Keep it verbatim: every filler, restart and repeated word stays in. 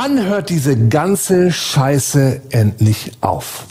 Wann hört diese ganze Scheiße endlich auf?